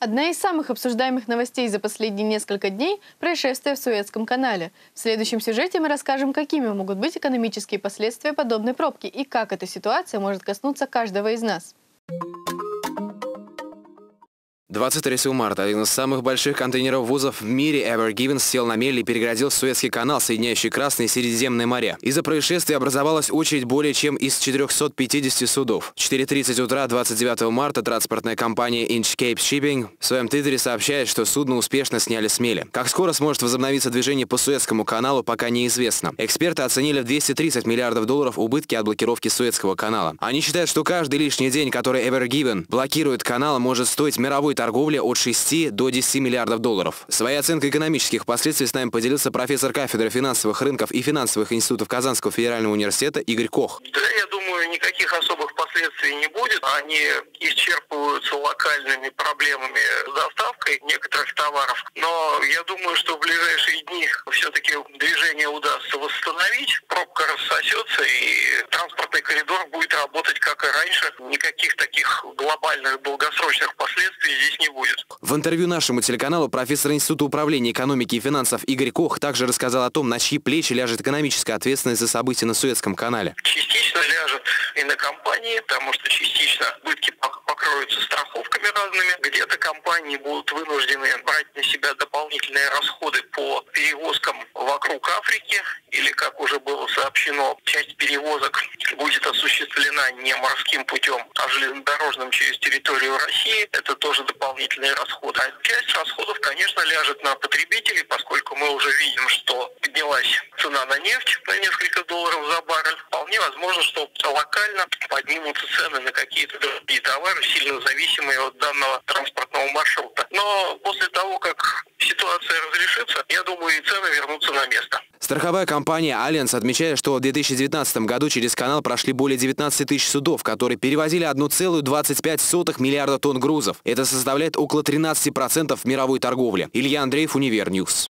Одна из самых обсуждаемых новостей за последние несколько дней – происшествие в Суэцком канале. В следующем сюжете мы расскажем, какими могут быть экономические последствия подобной пробки и как эта ситуация может коснуться каждого из нас. 23 марта один из самых больших контейнеров вузов в мире Ever Given сел на мель и перегородил Суэцкий канал, соединяющий Красное и Средиземное моря. Из-за происшествия образовалась очередь более чем из 450 судов. В 4:30 утра 29 марта транспортная компания Inch Cape Shipping в своем твиттере сообщает, что судно успешно сняли с мели. Как скоро сможет возобновиться движение по Суэцкому каналу, пока неизвестно. Эксперты оценили в 230 миллиардов долларов убытки от блокировки Суэцкого канала. Они считают, что каждый лишний день, который Ever Given блокирует канал, может стоить мировой торговли от 6 до 10 миллиардов долларов. Своей оценкой экономических последствий с нами поделился профессор кафедры финансовых рынков и финансовых институтов Казанского федерального университета Игорь Кох. Я думаю, никаких особых последствий не будет. Они исчерпываются локальными проблемами с доставкой некоторых товаров. Но я думаю, что в ближайшие дни все-таки движение удастся восстановить. Пробка рассосется и транспортный коридор будет работать как и раньше. Никаких таких глобальных долгосрочных последствий здесь не будет. В интервью нашему телеканалу профессор Института управления экономики и финансов Игорь Кох также рассказал о том, на чьи плечи ляжет экономическая ответственность за события на Суэцком канале. Частично ляжет и на компании, потому что частично убытки покроются страховками разными. Где-то компании будут вынуждены брать на себя дополнительные расходы по перевозкам вокруг Африки, или, как уже было сообщено, часть перевозок будет осуществлена не морским путем, а железнодорожным через территорию России. Это тоже дополнительные расходы. А часть расходов, конечно, ляжет на потребителей, поскольку мы уже видим, что поднялась цена на нефть на несколько долларов за баррель. Вполне возможно, что локально поднимутся цены на какие-то другие товары, сильно зависимые от данного транспортного маршрута. Но после того, как ситуация разрешится, я думаю, и цены вернутся на место. Страховая компания Allianz отмечает, что в 2019 году через канал прошли более 19 тысяч судов, которые перевозили 1,25 миллиарда тонн грузов. Это составляет около 13% мировой торговли. Илья Андреев, Универ-Ньюс.